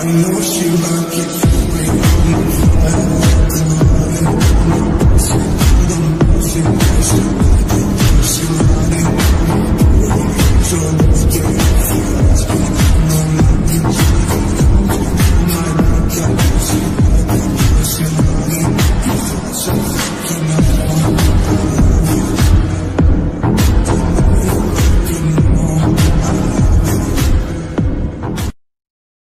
I know she like it.